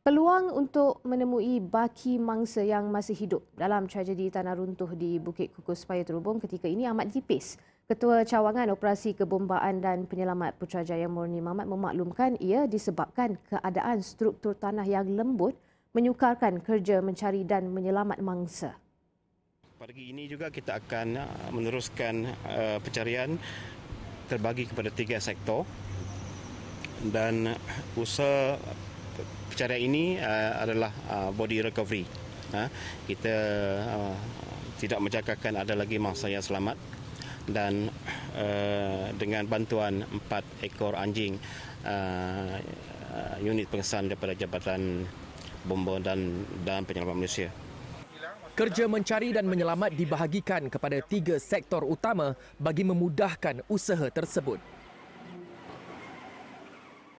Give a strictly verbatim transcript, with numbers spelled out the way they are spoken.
Peluang untuk menemui baki mangsa yang masih hidup dalam tragedi tanah runtuh di Bukit Kukus Paya Terubong ketika ini amat tipis. Ketua Cawangan Operasi Kebombaan dan Penyelamat Putrajaya Morni Mamat memaklumkan ia disebabkan keadaan struktur tanah yang lembut menyukarkan kerja mencari dan menyelamat mangsa. Pagi ini juga kita akan meneruskan pencarian terbagi kepada tiga sektor dan usaha pencarian ini uh, adalah uh, body recovery. Ha? Kita uh, tidak menjangkakan ada lagi mangsa yang selamat dan uh, dengan bantuan empat ekor anjing uh, unit pengesan daripada Jabatan Bomba dan, dan Penyelamat Malaysia. Kerja mencari dan menyelamat dibahagikan kepada tiga sektor utama bagi memudahkan usaha tersebut.